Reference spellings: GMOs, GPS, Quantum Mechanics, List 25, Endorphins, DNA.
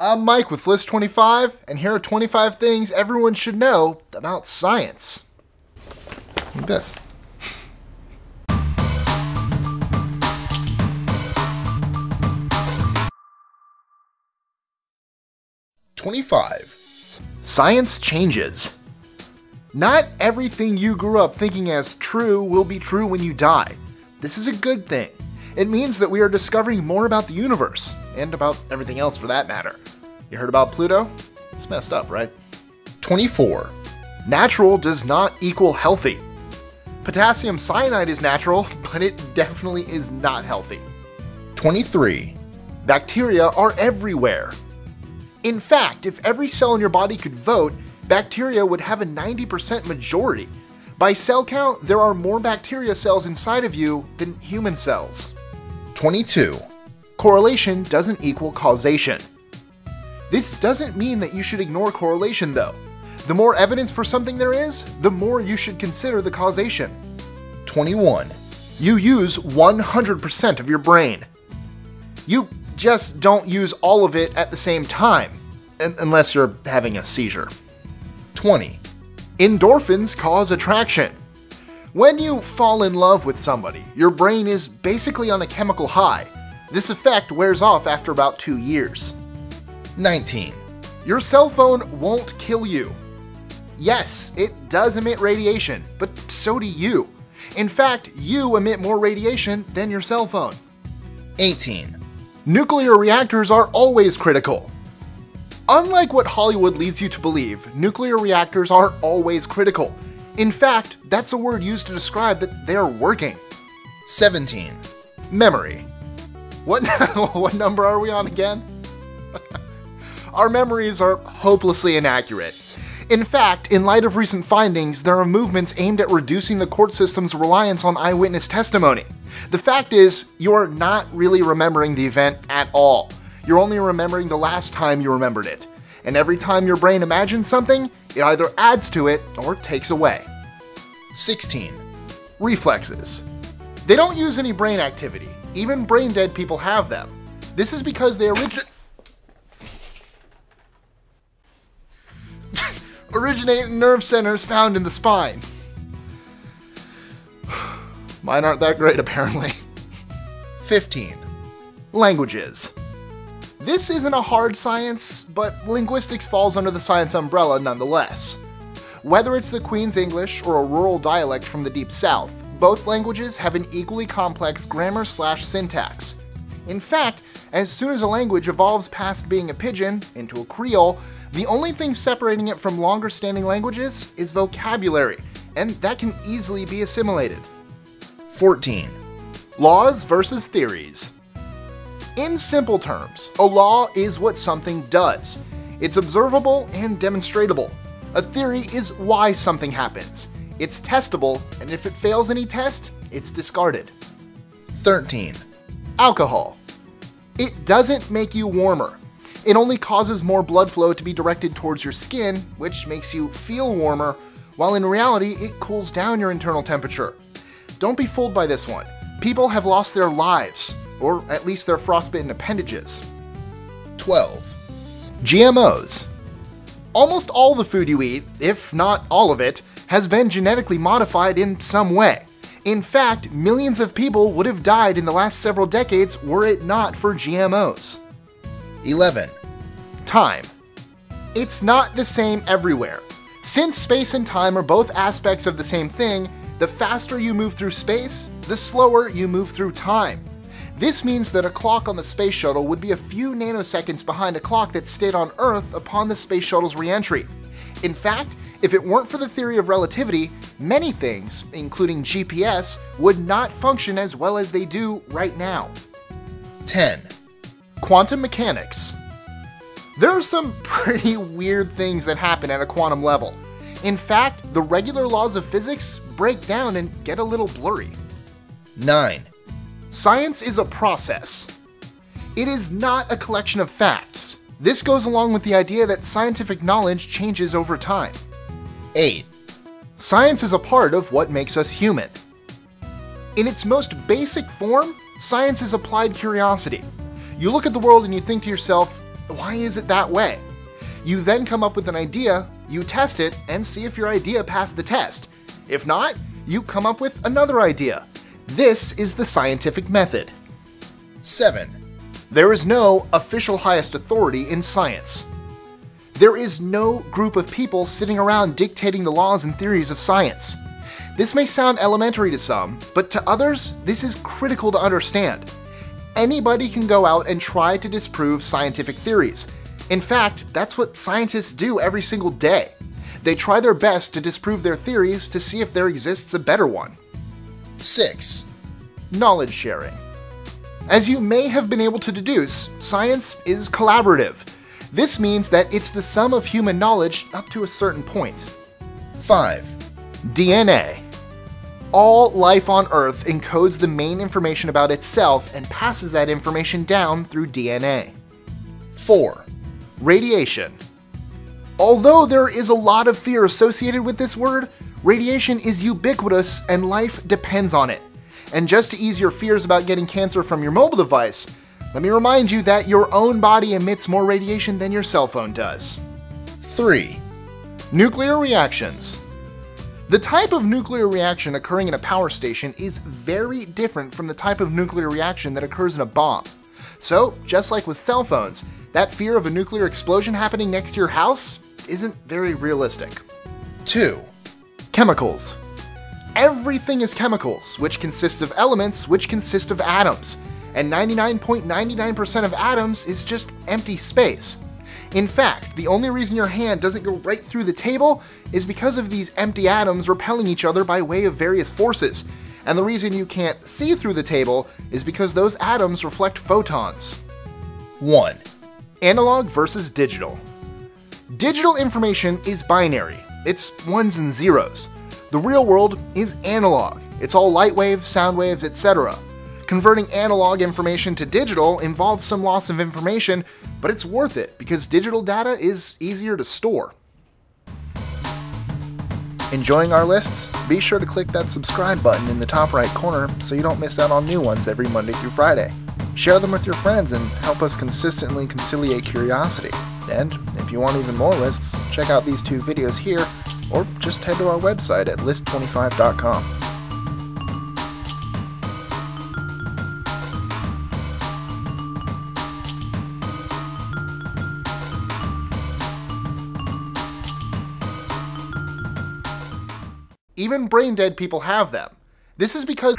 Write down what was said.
I'm Mike with List 25, and here are 25 things everyone should know about science. Like this. Science changes. Not everything you grew up thinking as true will be true when you die. This is a good thing. It means that we are discovering more about the universe, and about everything else for that matter. You heard about Pluto? It's messed up, right? 24. Natural does not equal healthy. Potassium cyanide is natural, but it definitely is not healthy. 23. Bacteria are everywhere. In fact, if every cell in your body could vote, bacteria would have a 90% majority. By cell count, there are more bacteria cells inside of you than human cells. 22. Correlation doesn't equal causation. This doesn't mean that you should ignore correlation, though. The more evidence for something there is, the more you should consider the causation. 21. You use 100% of your brain. You just don't use all of it at the same time, unless you're having a seizure. 20. Endorphins cause attraction. When you fall in love with somebody, your brain is basically on a chemical high. This effect wears off after about 2 years. 19. Your cell phone won't kill you. Yes, it does emit radiation, but so do you. In fact, you emit more radiation than your cell phone. 18. Nuclear reactors are always critical. Unlike what Hollywood leads you to believe, nuclear reactors are always critical. In fact, that's a word used to describe that they're working. 17. Memory. What number are we on again? Our memories are hopelessly inaccurate. In fact, in light of recent findings, there are movements aimed at reducing the court system's reliance on eyewitness testimony. The fact is, you are not really remembering the event at all. You're only remembering the last time you remembered it. And every time your brain imagines something, it either adds to it or takes away. 16. Reflexes. They don't use any brain activity. Even brain-dead people have them. This is because they originate in nerve centers found in the spine. Mine aren't that great, apparently. 15. Languages. This isn't a hard science, but linguistics falls under the science umbrella nonetheless. Whether it's the Queen's English or a rural dialect from the Deep South, both languages have an equally complex grammar/syntax. In fact, as soon as a language evolves past being a pidgin into a creole, the only thing separating it from longer-standing languages is vocabulary, and that can easily be assimilated. 14. Laws versus theories. In simple terms, a law is what something does. It's observable and demonstratable. A theory is why something happens. It's testable, and if it fails any test, it's discarded. 13. Alcohol. It doesn't make you warmer. It only causes more blood flow to be directed towards your skin, which makes you feel warmer, while in reality, it cools down your internal temperature. Don't be fooled by this one. People have lost their lives, or at least their frostbitten appendages. 12. GMOs. Almost all the food you eat, if not all of it, has been genetically modified in some way. In fact, millions of people would have died in the last several decades were it not for GMOs. 11. Time. It's not the same everywhere. Since space and time are both aspects of the same thing, the faster you move through space, the slower you move through time. This means that a clock on the space shuttle would be a few nanoseconds behind a clock that stayed on Earth upon the space shuttle's re-entry. In fact, if it weren't for the theory of relativity, many things, including GPS, would not function as well as they do right now. 10. Quantum mechanics. There are some pretty weird things that happen at a quantum level. In fact, the regular laws of physics break down and get a little blurry. 9. Science is a process. It is not a collection of facts. This goes along with the idea that scientific knowledge changes over time. 8. Science is a part of what makes us human. In its most basic form, science is applied curiosity. You look at the world and you think to yourself, Why is it that way? You then come up with an idea, you test it, and see if your idea passed the test. If not, you come up with another idea. This is the scientific method. 7. There is no official highest authority in science. There is no group of people sitting around dictating the laws and theories of science. This may sound elementary to some, but to others, this is critical to understand. Anybody can go out and try to disprove scientific theories. In fact, that's what scientists do every single day. They try their best to disprove their theories to see if there exists a better one. 6. Knowledge sharing. As you may have been able to deduce, science is collaborative. This means that it's the sum of human knowledge up to a certain point. 5. DNA. All life on Earth encodes the main information about itself and passes that information down through DNA. 4. Radiation. Although there is a lot of fear associated with this word, radiation is ubiquitous and life depends on it. And just to ease your fears about getting cancer from your mobile device, let me remind you that your own body emits more radiation than your cell phone does. 3. Nuclear reactions. The type of nuclear reaction occurring in a power station is very different from the type of nuclear reaction that occurs in a bomb. So, just like with cell phones, that fear of a nuclear explosion happening next to your house isn't very realistic. 2. Chemicals. Everything is chemicals, which consist of elements which consist of atoms, and 99.99% of atoms is just empty space. In fact, the only reason your hand doesn't go right through the table is because of these empty atoms repelling each other by way of various forces, and the reason you can't see through the table is because those atoms reflect photons. 1. Analog versus digital. Digital information is binary. It's ones and zeros. The real world is analog. It's all light waves, sound waves, etc. Converting analog information to digital involves some loss of information, but it's worth it because digital data is easier to store. Enjoying our lists? Be sure to click that subscribe button in the top right corner so you don't miss out on new ones every Monday through Friday. Share them with your friends and help us consistently conciliate curiosity. And if you want even more lists, check out these two videos here, or just head to our website at list25.com. Even brain-dead people have them. This is because